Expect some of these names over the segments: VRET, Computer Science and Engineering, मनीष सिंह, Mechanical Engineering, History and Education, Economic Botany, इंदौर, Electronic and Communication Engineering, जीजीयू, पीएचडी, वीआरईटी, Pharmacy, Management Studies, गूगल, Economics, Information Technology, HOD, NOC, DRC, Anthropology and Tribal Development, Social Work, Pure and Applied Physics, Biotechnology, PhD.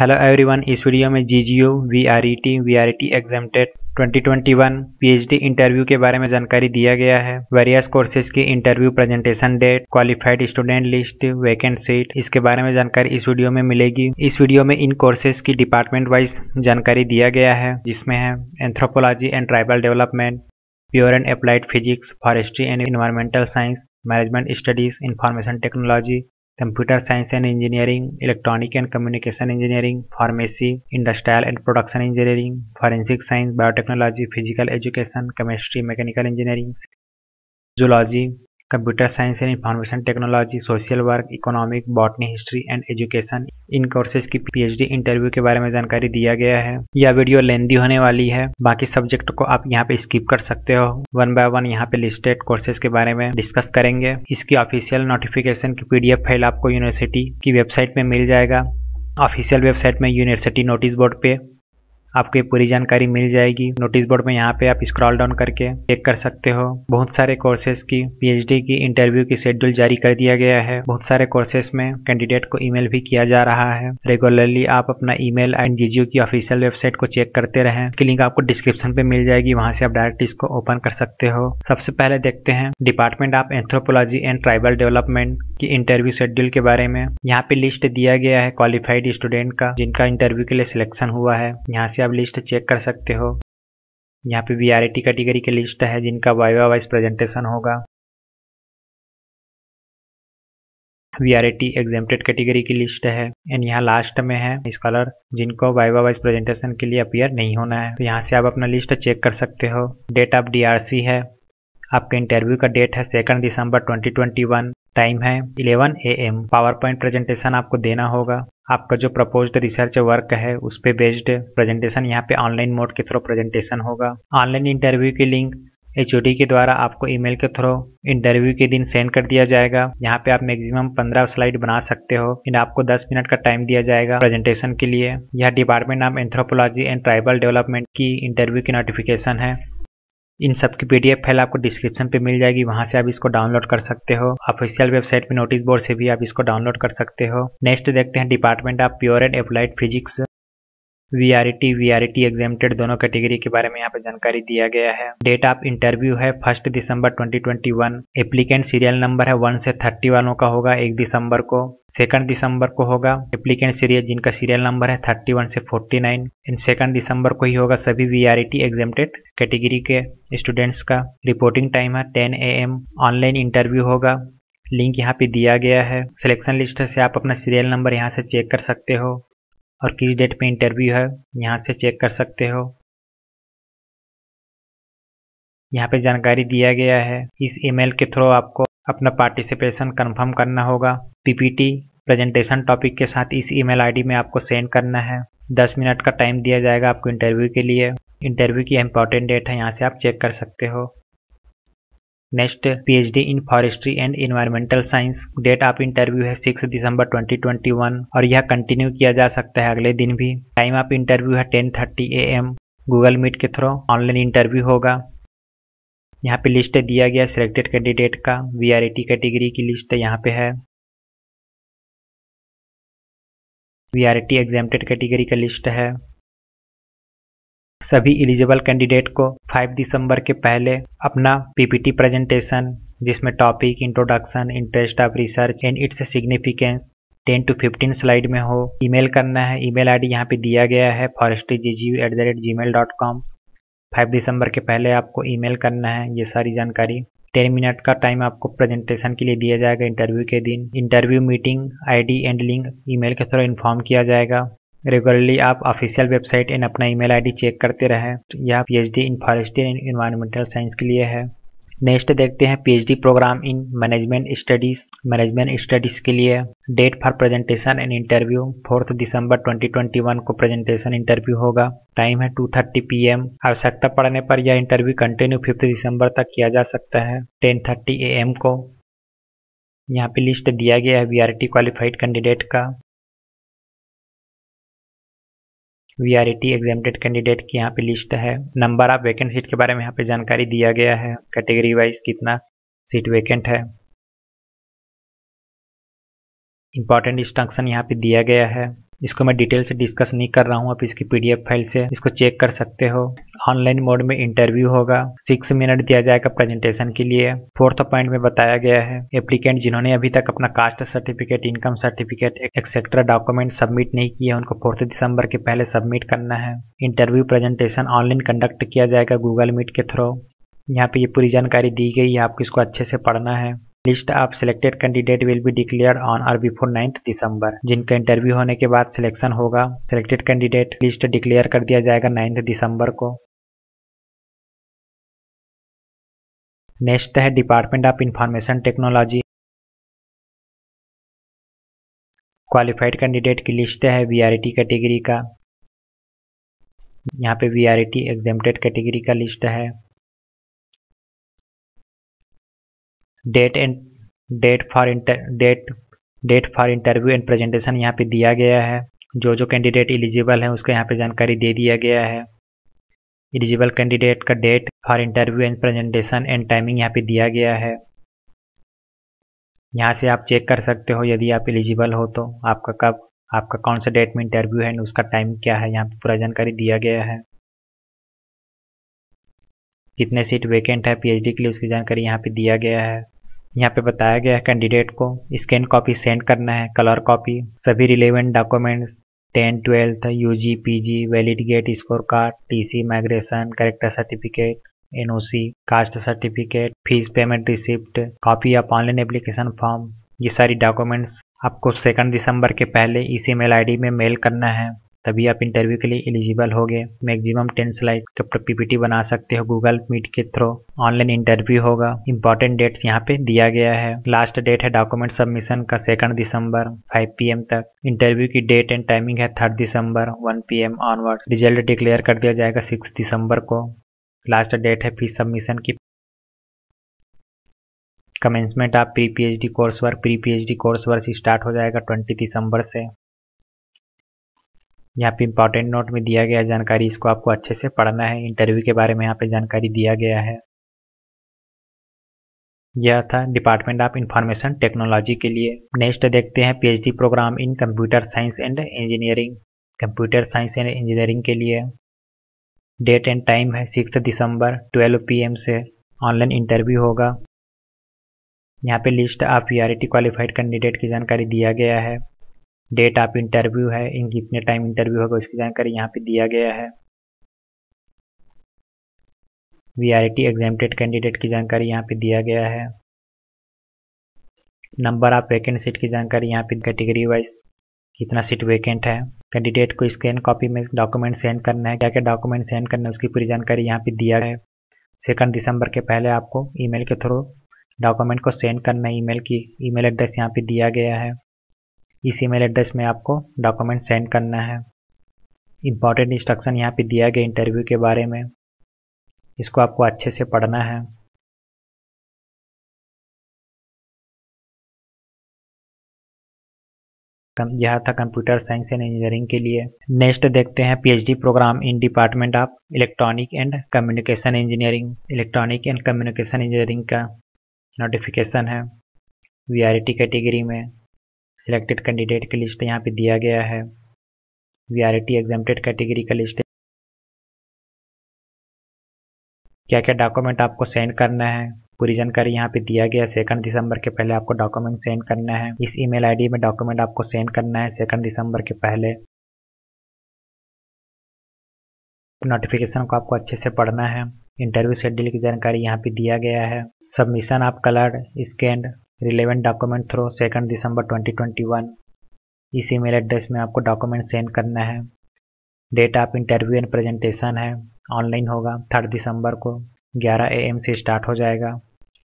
Hello everyone, इस video में जीजीयू वीआरईटी exempted 2021 पीएचडी interview के बारे में जानकारी दिया गया है। वेरियस कोर्सेज की interview presentation date, qualified student list, vacant seat, इसके बारे में जानकारी इस वीडियो में मिलेगी। इस वीडियो में इन कोर्सेज की डिपार्टमेंट वाइज जानकारी दिया गया है, जिसमें है anthropology and tribal development, pure and applied physics, forestry and environmental science, management studies, information technology, computer science and engineering, electronic and communication engineering, pharmacy, industrial and production engineering, forensic science, biotechnology, physical education, chemistry, mechanical engineering, zoology, computer science and information technology, social work, economic, botany, history and education. इन courses की पीएचडी interview के बारे में जानकारी दिया गया है। यह वीडियो लेंथी होने वाली है, बाकी सब्जेक्ट को आप यहां पे स्किप कर सकते हो। वन बाय वन यहां पे लिस्टेड कोर्सेज के बारे में डिस्कस करेंगे। इसकी ऑफिशियल नोटिफिकेशन की पीडीएफ फाइल आपको यूनिवर्सिटी की वेबसाइट में मिल जाएगा। ऑफिशियल वेबसाइट में यूनिवर्सिटी नोटिस बोर्ड पर आपको पूरी जानकारी मिल जाएगी। नोटिस बोर्ड में यहाँ पे आप स्क्रॉल डाउन करके चेक कर सकते हो। बहुत सारे कोर्सेज की पीएचडी की इंटरव्यू की शेड्यूल जारी कर दिया गया है। बहुत सारे कोर्सेज में कैंडिडेट को ईमेल भी किया जा रहा है। रेगुलरली आप अपना ईमेल एंड जीजीयू की ऑफिशियल वेबसाइट को चेक करते रहें। इसकी लिंक आपको डिस्क्रिप्शन पे मिल जाएगी, वहाँ से आप डायरेक्ट इसको ओपन कर सकते हो। सबसे पहले देखते हैं department of anthropology and tribal development की इंटरव्यू शेड्यूल के बारे में। यहाँ पे लिस्ट दिया गया है क्वालिफाइड स्टूडेंट का, जिनका इंटरव्यू के लिए सिलेक्शन हुआ है। यहाँ से आप लिस्ट चेक कर सकते हो। यहाँ पे वीआरईटी कैटेगरी की लिस्ट है, जिनका वाइवा वाइज प्रेजेंटेशन होगा। वीआरईटी एग्जेम्प्टेड कैटेगरी की लिस्ट है एंड यहाँ लास्ट में है स्कॉलर, जिनको वाइवा वाइज प्रेजेंटेशन के लिए अपियर नहीं होना है। तो यहाँ से आप अपना लिस्ट चेक कर सकते हो। डेट ऑफ डीआरसी है, आपके इंटरव्यू का डेट है 2 दिसंबर 2021। टाइम है 11 AM। पावर पॉइंट प्रेजेंटेशन आपको देना होगा। आपका जो प्रपोज्ड रिसर्च वर्क है उस पे बेस्ड प्रेजेंटेशन यहाँ पे ऑनलाइन मोड के थ्रू प्रेजेंटेशन होगा। ऑनलाइन इंटरव्यू की लिंक HOD के द्वारा आपको ईमेल के थ्रू इंटरव्यू के दिन सेंड कर दिया जाएगा। यहाँ पे आप मैक्सिमम 15 स्लाइड बना सकते हो एंड आपको 10 मिनट का टाइम दिया जाएगा प्रेजेंटेशन के लिए। यह department of anthropology and tribal development की इंटरव्यू की नोटिफिकेशन है। इन सब की PDF फाइल आपको डिस्क्रिप्शन पे मिल जाएगी, वहाँ से आप इसको डाउनलोड कर सकते हो। ऑफिशियल वेबसाइट पे नोटिस बोर्ड से भी आप इसको डाउनलोड कर सकते हो। नेक्स्ट देखते हैं department of pure and applied physics. वीआरईटी exempted दोनों कैटेगरी के बारे में यहाँ पे जानकारी दिया गया है। डेट ऑफ इंटरव्यू है 1 दिसंबर 2021। एप्लीकेंट सीरियल नंबर है 1 से 30 वालों का होगा 1 दिसंबर को। 2 दिसंबर को होगा एप्लीकेंट सीरियल, जिनका सीरियल नंबर है 31 से 49 एंड 2 दिसंबर को ही होगा सभी वीआरईटी एग्जेम्प्टेड कैटेगरी के स्टूडेंट्स का। रिपोर्टिंग टाइम है 10 AM। ऑनलाइन इंटरव्यू होगा, लिंक यहाँ पे दिया गया है। सिलेक्शन लिस्ट से आप अपना सीरियल नंबर यहाँ से चेक कर सकते हो और किस डेट पे इंटरव्यू है यहाँ से चेक कर सकते हो। यहाँ पे जानकारी दिया गया है। इस ईमेल के थ्रू आपको अपना पार्टिसिपेशन कंफर्म करना होगा। PPT प्रेजेंटेशन टॉपिक के साथ इस ईमेल आईडी में आपको सेंड करना है। 10 मिनट का टाइम दिया जाएगा आपको इंटरव्यू के लिए। इंटरव्यू की इम्पोर्टेंट डेट है, यहाँ से आप चेक कर सकते हो। Next PhD in forestry and environmental science. Date of interview है 6 दिसंबर 2021 और यह कंटिन्यू किया जा सकता है अगले दिन भी। टाइम ऑफ इंटरव्यू है 10:30 AM। गूगल मीट के थ्रू ऑनलाइन इंटरव्यू होगा। यहाँ पे लिस्ट दिया गया सिलेक्टेड कैंडिडेट का। वीआरईटी कैटेगरी की लिस्ट यहाँ पे है। वीआरईटी एग्जेम्प्टेड कैटेगरी का लिस्ट है। सभी एलिजिबल कैंडिडेट को 5 दिसंबर के पहले अपना PPT प्रेजेंटेशन, जिसमें topic, introduction, interest of research and its significance 10 से 15 स्लाइड में हो, ईमेल करना है। ईमेल आईडी यहाँ पे दिया गया है forestry@gmail.com। 5 दिसंबर के पहले आपको ईमेल करना है ये सारी जानकारी। 10 मिनट का टाइम आपको प्रेजेंटेशन के लिए दिया जाएगा इंटरव्यू के दिन। Interview meeting ID and link email के थ्रू इन्फॉर्म किया जाएगा। रेगुलरली आप ऑफिशियल वेबसाइट एंड अपना ईमेल आईडी चेक करते रहें। तो यह PhD in forestry and environmental science के लिए है। नेक्स्ट देखते हैं PhD program in management studies. Management studies के लिए date for presentation and interview 4 दिसंबर 2021 को प्रेजेंटेशन इंटरव्यू होगा। टाइम है 2:30 PM। आवश्यकता पड़ने पर यह इंटरव्यू कंटिन्यू 5 दिसंबर तक किया जा सकता है 10:30 AM को। यहाँ पे लिस्ट दिया गया है वीआरईटी क्वालिफाइड कैंडिडेट का। वीआरईटी एग्जामटेड कैंडिडेट की यहाँ पे लिस्ट है। नंबर ऑफ वैकेंट सीट के बारे में यहाँ पे जानकारी दिया गया है, कैटेगरी वाइज कितना सीट वैकेंट है। इम्पॉर्टेंट इंस्ट्रक्शन यहाँ पे दिया गया है। इसको मैं डिटेल से डिस्कस नहीं कर रहा हूँ, आप इसकी पीडीएफ फाइल से इसको चेक कर सकते हो। ऑनलाइन मोड में इंटरव्यू होगा, 6 मिनट दिया जाएगा प्रेजेंटेशन के लिए। फोर्थ पॉइंट में बताया गया है एप्लीकेंट जिन्होंने अभी तक अपना caste certificate, income certificate etcetera document submit नहीं किए उनको 4 दिसंबर के पहले सबमिट करना है। इंटरव्यू प्रेजेंटेशन ऑनलाइन कंडक्ट किया जाएगा गूगल मीट के थ्रू। यहाँ पे ये पूरी जानकारी दी गई है, आपको इसको अच्छे से पढ़ना है। List of selected candidate will be declare on or before 9 दिसंबर। जिनका इंटरव्यू होने के बाद सिलेक्शन होगा, सिलेक्टेड कैंडिडेट लिस्ट डिक्लेयर कर दिया जाएगा 9 दिसंबर को। नेक्स्ट है department of information technology. Qualified candidate की लिस्ट है वीआरईटी कैटेगरी का, यहाँ पे वीआरईटी एग्जेम्प्टेड कैटेगरी का लिस्ट है। Date for interview and presentation यहाँ पे दिया गया है। जो कैंडिडेट एलिजिबल है उसको यहाँ पे जानकारी दे दिया गया है। एलिजिबल कैंडिडेट का date for interview and presentation and timing यहाँ पे दिया गया है। यहाँ से आप चेक कर सकते हो यदि आप एलिजिबल हो तो आपका कब, आपका कौन सा डेट में इंटरव्यू है, उसका टाइम क्या है, यहाँ पे पूरा जानकारी दिया गया है। कितने सीट वेकेंट है पीएचडी के लिए उसकी जानकारी यहाँ पे दिया गया है। यहाँ पे बताया गया है कैंडिडेट को स्कैन कॉपी सेंड करना है, कलर कॉपी, सभी relevant documents 10th, 12th, UG, PG, valid GATE score card, TC, migration, character certificate, NOC, caste certificate, fees payment receipt, copy of online application form, ये सारी documents आपको 2 दिसंबर के पहले इस ईमेल आईडी में मेल करना है, तभी आप इंटरव्यू के लिए एलिजिबल होगे। मैक्सिमम 10 स्लाइड का पीपीटी बना सकते हो गूगल मीट के थ्रू। ऑनलाइन इंटरव्यू होगा। इंपॉर्टेंट डेट्स यहाँ पे दिया गया है। लास्ट डेट है डॉक्यूमेंट सबमिशन का 2 दिसंबर 5 PM तक। इंटरव्यू की डेट एंड टाइमिंग है 3 दिसंबर 1 PM ऑनवर्ड। रिजल्ट डिक्लेयर कर दिया जाएगा 6 दिसंबर को। लास्ट डेट है फीस सबमिशन की। Commencement of pre PhD course work, pre PhD course work start हो जाएगा 20 दिसंबर से। यहाँ पे इम्पॉर्टेंट नोट में दिया गया जानकारी, इसको आपको अच्छे से पढ़ना है। इंटरव्यू के बारे में यहाँ पे जानकारी दिया गया है। यह था डिपार्टमेंट ऑफ इंफॉर्मेशन टेक्नोलॉजी के लिए। नेक्स्ट देखते हैं पीएचडी programme in computer science and engineering. Computer science and engineering के लिए डेट एंड टाइम है 6 दिसंबर 12 PM से। ऑनलाइन इंटरव्यू होगा। यहाँ पे list of वीआरईटी qualified candidate की जानकारी दिया गया है। डेट ऑफ इंटरव्यू है, इन कितने टाइम इंटरव्यू होगा उसकी जानकारी यहाँ पे दिया गया है। वीआरईटी एग्जेम्प्टेड कैंडिडेट की जानकारी यहाँ पे दिया गया है। नंबर ऑफ वैकेंट सीट की जानकारी यहाँ पे कैटेगरी वाइज कितना सीट वैकेंट है। कैंडिडेट को स्कैन कॉपी में डॉक्यूमेंट सेंड करना है, क्या क्या डॉक्यूमेंट सेंड करना है उसकी पूरी जानकारी यहाँ पे दिया है। 2 दिसंबर के पहले आपको ईमेल के थ्रू डॉक्यूमेंट को सेंड करना है। ईमेल की ईमेल एड्रेस यहाँ पे दिया गया है, इस ईमेल एड्रेस में आपको डॉक्यूमेंट सेंड करना है। इम्पॉर्टेंट इंस्ट्रक्शन यहाँ पे दिया गया इंटरव्यू के बारे में, इसको आपको अच्छे से पढ़ना है। यह था कंप्यूटर साइंस एंड इंजीनियरिंग के लिए। नेक्स्ट देखते हैं पीएचडी programme in department of electronic and communication engineering. Electronic and communication engineering का नोटिफिकेशन है वीआरईटी कैटेगरी में। सिलेक्टेड कैंडिडेट की लिस्ट यहाँ पे दिया गया है। वीआरईटी एग्जेम्प्टेड कैटेगरी का लिस्ट, क्या क्या डॉक्यूमेंट आपको सेंड करना है पूरी जानकारी यहाँ पे दिया गया है। 2 दिसंबर के पहले आपको डॉक्यूमेंट सेंड करना है, इस ईमेल आईडी में डॉक्यूमेंट आपको सेंड करना है 2 दिसंबर के पहले। नोटिफिकेशन को आपको अच्छे से पढ़ना है। इंटरव्यू शेड्यूल की जानकारी यहाँ पे दिया गया है। सबमिशन आप coloured scanned relevant document through 2 दिसंबर 2021, इस ईमेल एड्रेस में आपको डॉक्यूमेंट सेंड करना है। Date of interview and presentation है, ऑनलाइन होगा 3 दिसंबर को 11 AM से स्टार्ट हो जाएगा।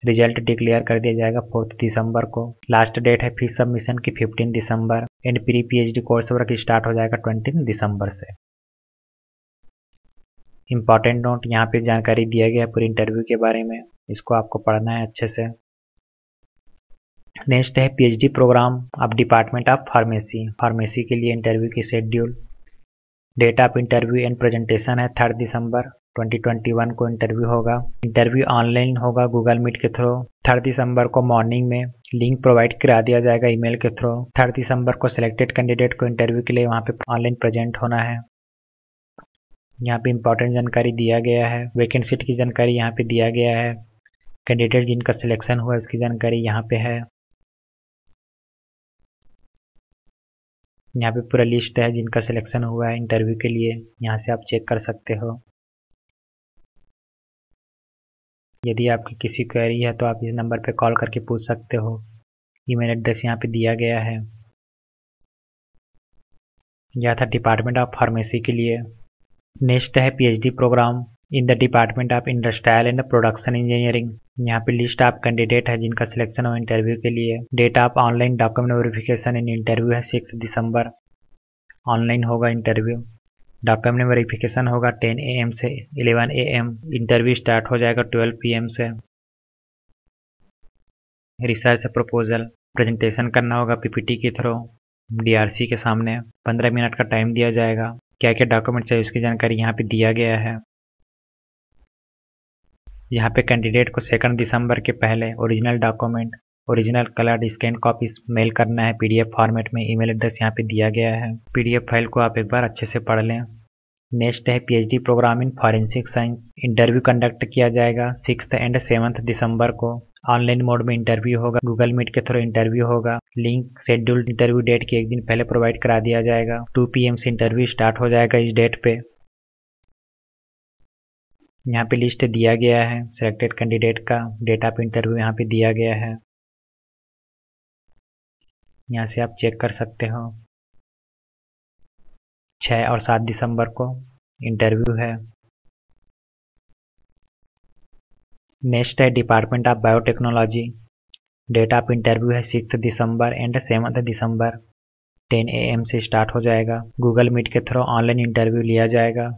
रिजल्ट डिक्लेयर कर दिया जाएगा 4 दिसंबर को। लास्ट डेट है फीस सबमिशन की 15 दिसंबर and pre पीएचडी course work start हो जाएगा 20 दिसंबर से। इम्पॉर्टेंट नोट यहाँ पे जानकारी दिया गया है पूरे इंटरव्यू के बारे में, इसको आपको पढ़ना है अच्छे से। नेक्स्ट है पीएचडी प्रोग्राम अब डिपार्टमेंट ऑफ फार्मेसी। फार्मेसी के लिए इंटरव्यू की schedule, date of interview and presentation है 3 दिसंबर 2021 को इंटरव्यू होगा। इंटरव्यू ऑनलाइन होगा गूगल मीट के थ्रू। 3 दिसंबर को मॉर्निंग में लिंक प्रोवाइड करा दिया जाएगा ईमेल के थ्रू। 3 दिसंबर को सिलेक्टेड कैंडिडेट को इंटरव्यू के लिए वहाँ पे ऑनलाइन प्रेजेंट होना है। यहाँ पे इंपॉर्टेंट जानकारी दिया गया है, वैकेंसी की जानकारी यहाँ पे दिया गया है, कैंडिडेट जिनका सिलेक्शन हुआ उसकी जानकारी यहाँ पे है। यहाँ पे पूरा लिस्ट है जिनका सिलेक्शन हुआ है इंटरव्यू के लिए, यहाँ से आप चेक कर सकते हो। यदि आपकी किसी क्वेरी है तो आप इस नंबर पे कॉल करके पूछ सकते हो। ईमेल एड्रेस यहाँ पे दिया गया है। यह था डिपार्टमेंट ऑफ फार्मेसी के लिए। नेक्स्ट है पीएचडी programme in the department of industrial and production engineering. यहाँ पे लिस्ट ऑफ कैंडिडेट है जिनका सिलेक्शन हो इंटरव्यू के लिए। Date of online document verification in interview है 6 दिसंबर। ऑनलाइन होगा इंटरव्यू। डॉक्यूमेंट वेरिफिकेशन होगा 10 AM से 11 AM। इंटरव्यू स्टार्ट हो जाएगा 12 PM से। रिसर्च प्रपोजल प्रेजेंटेशन करना होगा PPT के थ्रू DRC के सामने। 15 मिनट का टाइम दिया जाएगा। क्या क्या डॉक्यूमेंट चाहिए उसकी जानकारी यहाँ पे दिया गया है। यहाँ पे कैंडिडेट को 2 दिसंबर के पहले original document, original colour scan copies mail करना है PDF फॉर्मेट में। ईमेल एड्रेस यहाँ पे दिया गया है। PDF फाइल को आप एक बार अच्छे से पढ़ लें। नेक्स्ट है PhD program in forensic science. Interview conduct किया जाएगा 6 एंड 7 दिसंबर को। ऑनलाइन मोड में इंटरव्यू होगा, गूगल मीट के थ्रू इंटरव्यू होगा। लिंक शेड्यूल्ड इंटरव्यू डेट के एक दिन पहले प्रोवाइड करा दिया जाएगा। 2 PM से इंटरव्यू स्टार्ट हो जाएगा इस डेट पे। यहाँ पे लिस्ट दिया गया है सिलेक्टेड कैंडिडेट का। डेट ऑफ इंटरव्यू यहाँ पे दिया गया है, यहाँ से आप चेक कर सकते हो। 6 और 7 दिसंबर को इंटरव्यू है। नेक्स्ट है department of biotechnology. Date of interview है 6 दिसंबर एंड 7 दिसंबर। 10 AM से स्टार्ट हो जाएगा। गूगल मीट के थ्रू ऑनलाइन इंटरव्यू लिया जाएगा।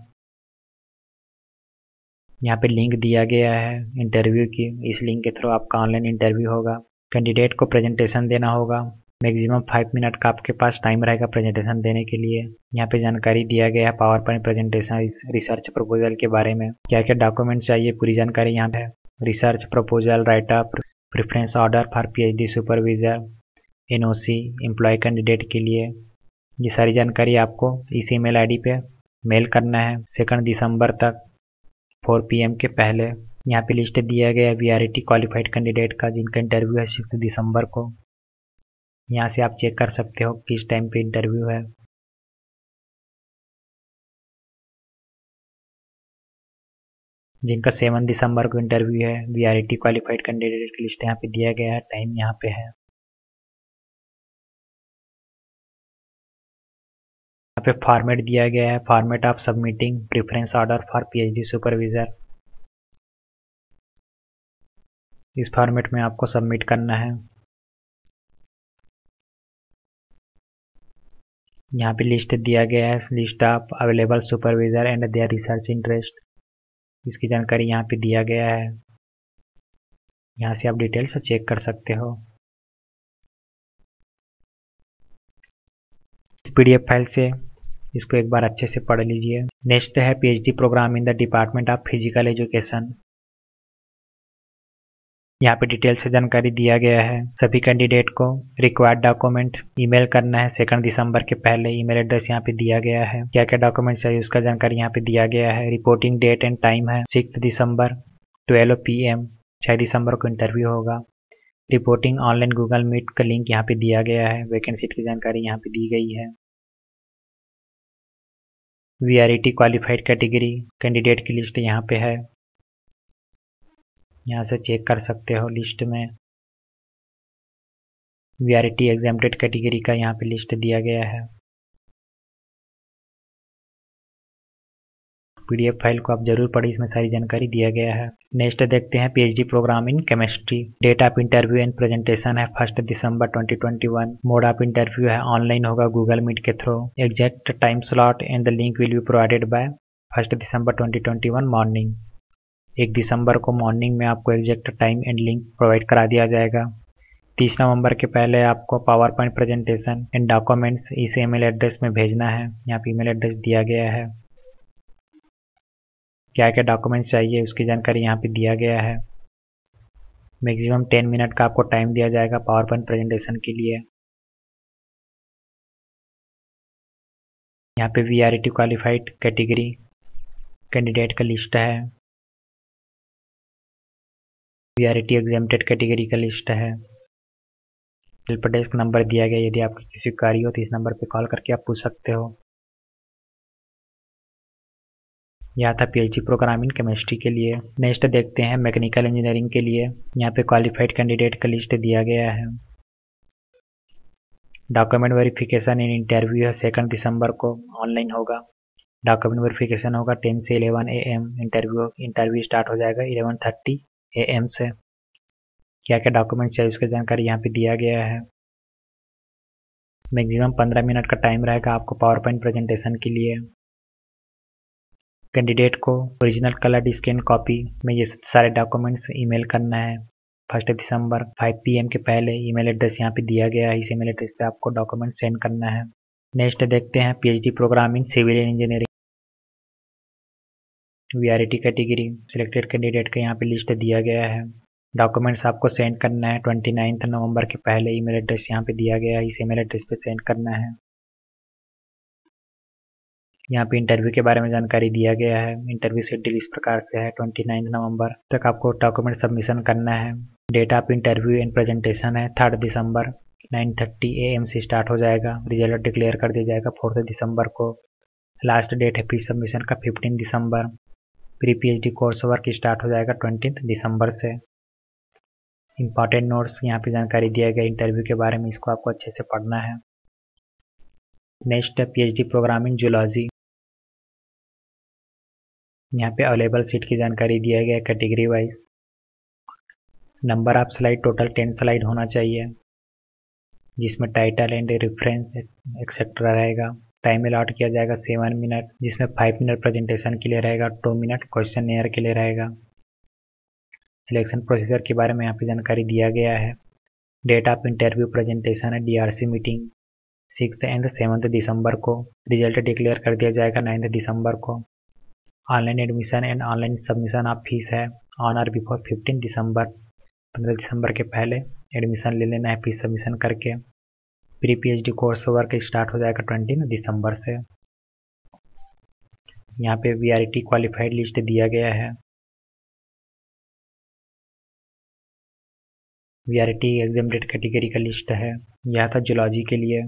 यहाँ पे लिंक दिया गया है इंटरव्यू की, इस लिंक के थ्रू आपका ऑनलाइन इंटरव्यू होगा। कैंडिडेट को प्रेजेंटेशन देना होगा। मैक्सिमम 5 मिनट का आपके पास टाइम रहेगा प्रेजेंटेशन देने के लिए। यहाँ पे जानकारी दिया गया है power point presentation, research proposal के बारे में। क्या क्या डॉक्यूमेंट चाहिए पूरी जानकारी यहाँ पे। Research proposal, write up, preference order for PhD supervisor, NOC employ candidate के लिए, ये सारी जानकारी आपको इस ईमेल ID पे मेल करना है 2 दिसंबर तक 4 PM के पहले। यहाँ पे लिस्ट दिया गया है VRET क्वालिफाइड कैंडिडेट का जिनका इंटरव्यू है 6 दिसंबर को। यहाँ से आप चेक कर सकते हो किस टाइम पे इंटरव्यू है। जिनका 7 दिसंबर को इंटरव्यू है VRET क्वालिफाइड कैंडिडेट की लिस्ट यहाँ पे दिया गया है, टाइम यहाँ पे है। पे फॉर्मेट दिया गया है, format of submitting preference order for PhD supervisor. इस फॉर्मेट में आपको सबमिट करना है। यहाँ पे लिस्ट दिया गया है list of available supervisor and their research interest, इसकी जानकारी यहाँ पे दिया गया है। यहाँ से आप डिटेल्स चेक कर सकते हो। इस PDF फाइल से इसको एक बार अच्छे से पढ़ लीजिए। नेक्स्ट है PhD program in the department of physical education. यहाँ पे डिटेल से जानकारी दिया गया है। सभी कैंडिडेट को रिक्वायर्ड डॉक्यूमेंट ईमेल करना है 2 दिसंबर के पहले। ईमेल एड्रेस यहाँ पे दिया गया है। क्या क्या डॉक्यूमेंट चाहिए उसका जानकारी यहाँ पे दिया गया है। रिपोर्टिंग डेट एंड टाइम है 6 दिसंबर 12 PM। 6 दिसंबर को इंटरव्यू होगा। रिपोर्टिंग ऑनलाइन गूगल मीट का लिंक यहाँ पे दिया गया है। वैकेंसी की जानकारी यहाँ पे दी गई है। VRET क्वालिफाइड कैटेगरी कैंडिडेट की लिस्ट यहाँ पे है, यहाँ से चेक कर सकते हो। लिस्ट में VRET एग्जाम्प्टेड कैटेगरी का यहाँ पे लिस्ट दिया गया है। PDF फाइल को आप जरूर पढ़ें, इसमें सारी जानकारी दिया गया है। नेक्स्ट देखते हैं PhD program in chemistry. Date of interview and presentation है 1 दिसंबर 2021। मोड ऑफ इंटरव्यू है ऑनलाइन होगा गूगल मीट के through. Exact time slot and the link will be provided by 1 दिसंबर 2021 मॉर्निंग। 1 दिसंबर को मॉर्निंग में आपको exact time and link provide करा दिया जाएगा। 30 नवंबर के पहले आपको power point presentation and documents इस ईमेल एड्रेस में भेजना है। यहाँ पे ईमेल एड्रेस दिया गया है। क्या क्या डॉक्यूमेंट्स चाहिए उसकी जानकारी यहाँ पे दिया गया है। मैक्सिमम 10 मिनट का आपको टाइम दिया जाएगा पावर पॉइंट प्रेजेंटेशन के लिए। यहाँ पे वीआरईटी क्वालिफाइड कैटेगरी कैंडिडेट का लिस्ट है, वीआरईटी एग्जाम्प्टेड कैटेगरी का लिस्ट है, हेल्प डेस्क नंबर दिया गया, यदि आपकी किसी कार्य हो तो इस नंबर पे कॉल करके आप पूछ सकते हो। यह था पीएचडी प्रोग्राम इन केमिस्ट्री के लिए। नेक्स्ट देखते हैं मैकेनिकल इंजीनियरिंग के लिए। यहाँ पे क्वालिफाइड कैंडिडेट का लिस्ट दिया गया है। डॉक्यूमेंट वेरिफिकेशन इन इंटरव्यू है 2 दिसंबर को, ऑनलाइन होगा। डॉक्यूमेंट वेरिफिकेशन होगा 10 से 11 AM, इंटरव्यू स्टार्ट हो जाएगा 11:30 AM से। क्या क्या डॉक्यूमेंट्स है उसकी जानकारी यहाँ पे दिया गया है। मैक्सिमम 15 मिनट का टाइम रहेगा आपको पावर पॉइंट प्रेजेंटेशन के लिए। कैंडिडेट को ओरिजिनल कलर्ड स्कैन कॉपी में ये सारे डॉक्यूमेंट्स ईमेल करना है 1 दिसंबर 5 PM के पहले। ईमेल एड्रेस यहाँ पे दिया गया है, इस ईमेल एड्रेस पे आपको डॉक्यूमेंट सेंड करना है। नेक्स्ट देखते हैं पीएचडी programme in civil engineering. वीआरईटी category selected candidate का यहाँ पे लिस्ट दिया गया है। डॉक्यूमेंट्स आपको सेंड करना है 29 नवंबर के पहले। ईमेल एड्रेस यहाँ पे दिया गया है, इस ईमेल एड्रेस पे सेंड करना है। यहाँ पे इंटरव्यू के बारे में जानकारी दिया गया है। इंटरव्यू शेड्यूल इस प्रकार से है, 29 नवंबर तक आपको डॉक्यूमेंट सबमिशन करना है। Date of interview and presentation है 3 दिसंबर 9:30 AM से स्टार्ट हो जाएगा। रिजल्ट डिक्लेयर कर दिया जाएगा 4 दिसंबर को। लास्ट डेट है फीस सबमिशन का 15 दिसंबर। Pre पीएचडी course work start हो जाएगा 20 दिसंबर से। इंपॉर्टेंट नोट्स यहाँ पे जानकारी दिया गया इंटरव्यू के बारे में, इसको आपको अच्छे से पढ़ना है। नेक्स्ट है पीएचडी प्रोग्राम इन जूलॉजी। यहाँ पे अवेलेबल सीट की जानकारी दिया गया है category wise. Number of slide total 10 slide होना चाहिए, जिसमें टाइटल एंड रेफरेंस एक्सेट्रा रहेगा। टाइम अलॉट किया जाएगा 7 मिनट, जिसमें 5 मिनट प्रेजेंटेशन के लिए रहेगा, 2 मिनट क्वेश्चन एयर के लिए रहेगा। सिलेक्शन प्रोसीजर के बारे में यहाँ पे जानकारी दिया गया है। डेट ऑफ इंटरव्यू प्रेजेंटेशन है DRC मीटिंग 6 एंड 7 दिसंबर को। रिजल्ट डिक्लेयर कर दिया जाएगा 9 दिसंबर को। Online admission and online submission of fees है ऑन और बिफोर 15 दिसंबर। 15 दिसंबर के पहले एडमिशन ले लेना है फीस सबमिशन करके। Pre पीएचडी course work start हो जाएगा 20 दिसंबर से। यहाँ पे वीआरईटी क्वालिफाइड लिस्ट दिया गया है। वीआरईटी एग्जाम्प्टेड कैटेगरी का लिस्ट है। यह था जूलॉजी के लिए।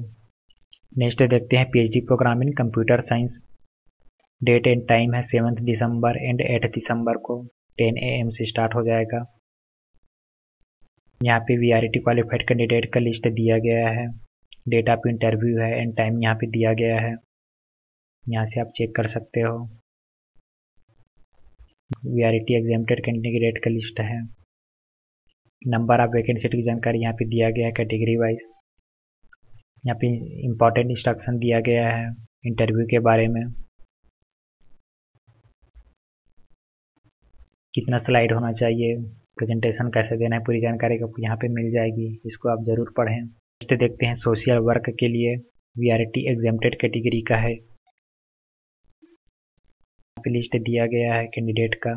नेक्स्ट देखते हैं पीएचडी programme in computer science. Date and time है 7 दिसंबर एंड 8 दिसंबर को 10 AM से स्टार्ट हो जाएगा। यहाँ पे वीआरईटी क्वालिफाइड कैंडिडेट का लिस्ट दिया गया है। डेट ऑफ इंटरव्यू है एंड टाइम यहाँ पे दिया गया है, यहाँ से आप चेक कर सकते हो। वीआरईटी एग्जाम्प्टेड कैंडिडेट का लिस्ट है। नंबर ऑफ वैकेंट सीट की जानकारी यहाँ पे दिया गया है कैटेगरी वाइज। यहाँ पे इम्पॉर्टेंट इंस्ट्रक्शन दिया गया है इंटरव्यू के बारे में, कितना स्लाइड होना चाहिए, प्रेजेंटेशन कैसे देना है, पूरी जानकारी आपको यहाँ पे मिल जाएगी, इसको आप ज़रूर पढ़ें। नेक्स्ट देखते हैं सोशल वर्क के लिए। वीआरईटी एग्जाम्प्टेड कैटेगरी का है, यहाँ पे लिस्ट दिया गया है कैंडिडेट का।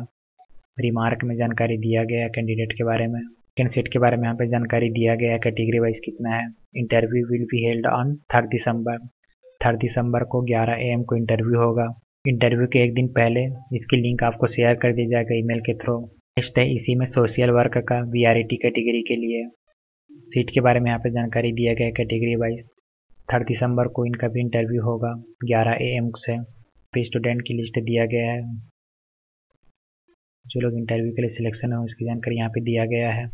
रिमार्क में जानकारी दिया गया है कैंडिडेट के बारे में। वैकेंट सीट के बारे में यहाँ पे जानकारी दिया गया है कैटेगरी वाइज कितना है। Interview will be held on 3 दिसंबर। 3 दिसंबर को 11 AM को इंटरव्यू होगा। इंटरव्यू के एक दिन पहले इसकी लिंक आपको शेयर कर दिया जाएगा ईमेल के थ्रू। नेक्स्ट है इसी में सोशल वर्क का वीआरईटी कैटेगरी के लिए। सीट के बारे में यहाँ पे जानकारी दिया गया है कैटेगरी वाइज। 3 दिसंबर को इनका भी इंटरव्यू होगा 11 AM से। स्टूडेंट की लिस्ट दिया गया है, जो लोग इंटरव्यू के लिए सिलेक्शन हो इसकी जानकारी यहाँ पे दिया गया है।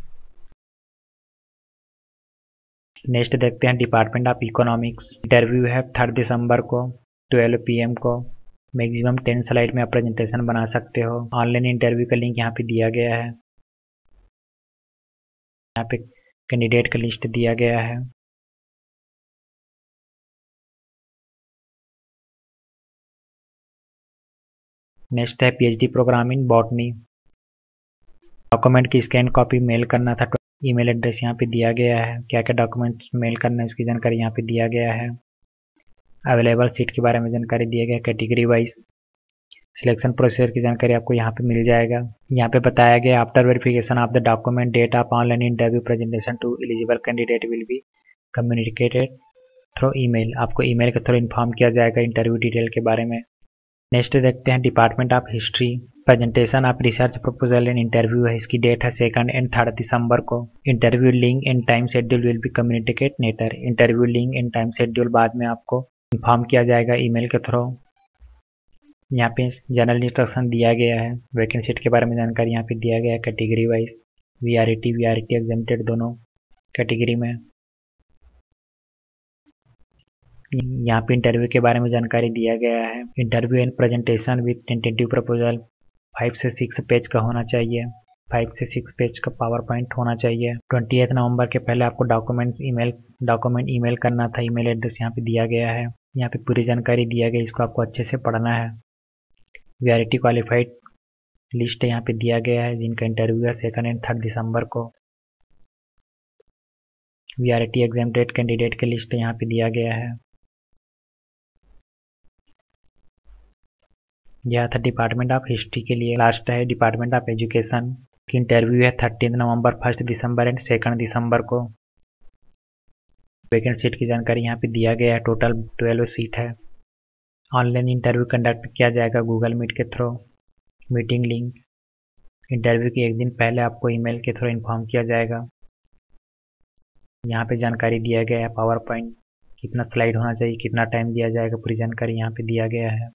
नेक्स्ट देखते हैं डिपार्टमेंट ऑफ इकोनॉमिक्स। इंटरव्यू है 3 दिसंबर को 12 PM को। मैक्सिमम 10 स्लाइड में आप प्रेजेंटेशन बना सकते हो। ऑनलाइन इंटरव्यू का लिंक यहाँ पे दिया गया है। यहाँ पे कैंडिडेट का लिस्ट दिया गया है। नेक्स्ट है पीएचडी programme in botany. Document की स्कैन कॉपी मेल करना था। ईमेल एड्रेस यहाँ पे दिया गया है। क्या क्या डॉक्यूमेंट्स मेल करना है इसकी जानकारी यहाँ पे दिया गया है। अवेलेबल सीट के बारे में जानकारी दिया गया कैटेगरी वाइज। सिलेक्शन प्रोसीजर की जानकारी आपको यहाँ पे मिल जाएगा। यहाँ पे बताया गया after verification of the document data online interview presentation to eligible candidate will be communicated through email. आपको ईमेल के थ्रू इन्फॉर्म किया जाएगा इंटरव्यू डिटेल के बारे में। नेक्स्ट देखते हैं department of history. Presentation of research proposal and interview है, इसकी डेट है 2 एंड 3 दिसंबर को। Interview link and time schedule will be communicate later. Interview link and time schedule बाद में आपको इन्फॉर्म किया जाएगा ईमेल के थ्रू। यहाँ पे जनरल इंस्ट्रक्शन दिया गया है, वैकेंसी के बारे में जानकारी यहाँ पे दिया गया है कैटेगरी वाइज, वीआरईटी एग्जामिटेड दोनों कैटेगरी में। यहाँ पे इंटरव्यू के बारे में जानकारी दिया गया है, interview and presentation with tentative proposal 5 से 6 पेज का होना चाहिए, 5 से 6 पेज का पावर पॉइंट होना चाहिए। 28 नवंबर के पहले आपको डॉक्यूमेंट ईमेल करना था। ईमेल एड्रेस यहाँ पे दिया गया है, यहाँ पे पूरी जानकारी दिया गई, इसको आपको अच्छे से पढ़ना है। वीआरईटी क्वालिफाइड लिस्ट यहाँ पे दिया गया है जिनका इंटरव्यू है 2 एंड 3 दिसंबर को। वीआरईटी एग्जामिनेटेड कैंडिडेट के लिस्ट यहाँ पे दिया गया है। यह था डिपार्टमेंट ऑफ हिस्ट्री के लिए। लास्ट है डिपार्टमेंट ऑफ एजुकेशन की इंटरव्यू है 13 नवंबर, 1 दिसंबर एंड 2 दिसंबर को। वैकेंट सीट की जानकारी यहाँ पे दिया गया है, टोटल 12 सीट है। ऑनलाइन इंटरव्यू कंडक्ट किया जाएगा गूगल मीट के थ्रू। मीटिंग लिंक इंटरव्यू के एक दिन पहले आपको ईमेल के थ्रू इन्फॉर्म किया जाएगा। यहाँ पे जानकारी दिया गया है, पावर पॉइंट कितना स्लाइड होना चाहिए, कितना टाइम दिया जाएगा, पूरी जानकारी यहाँ पे दिया गया है।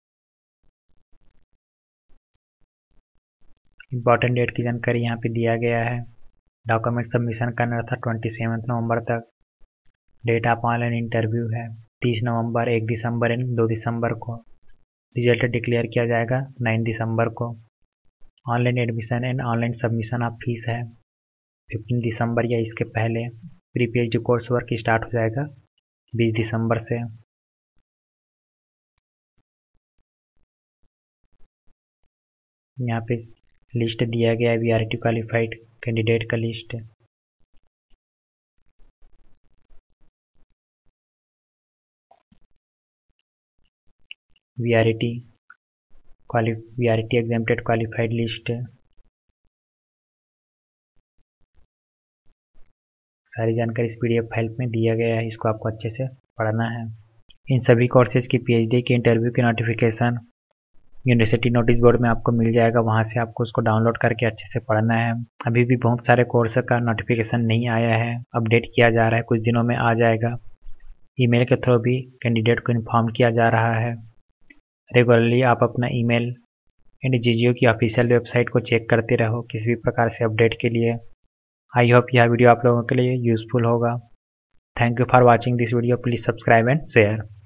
इम्पॉर्टेंट डेट की जानकारी यहाँ पे दिया गया है। डॉक्यूमेंट सबमिशन करना था 27 नवंबर तक। डेट ऑफ ऑनलाइन इंटरव्यू है 30 नवंबर, 1 दिसंबर एंड 2 दिसंबर को। रिजल्ट डिक्लेयर किया जाएगा 9 दिसंबर को। Online admission and online submission of fees है 15 दिसंबर या इसके पहले। Pre P H D course work start हो जाएगा 20 दिसंबर से। यहाँ पे लिस्ट दिया गया है वीआरईटी क्वालिफाइड कैंडिडेट का list. वीआरईटी examinated qualified list, सारी जानकारी इस पीडीएफ फाइल में दिया गया है, इसको आपको अच्छे से पढ़ना है। इन सभी कोर्सेज की पीएचडी के इंटरव्यू के नोटिफिकेशन यूनिवर्सिटी नोटिस बोर्ड में आपको मिल जाएगा, वहाँ से आपको उसको डाउनलोड करके अच्छे से पढ़ना है। अभी भी बहुत सारे कोर्स का नोटिफिकेशन नहीं आया है, अपडेट किया जा रहा है, कुछ दिनों में आ जाएगा। ईमेल के थ्रू भी कैंडिडेट को इन्फॉर्म किया जा रहा है। रेगुलरली आप अपना ईमेल एंड जीजीयू की ऑफिशियल वेबसाइट को चेक करते रहो किसी भी प्रकार से अपडेट के लिए। आई होप यह वीडियो आप लोगों के लिए यूजफुल होगा। Thank you for watching this video. Please subscribe and share.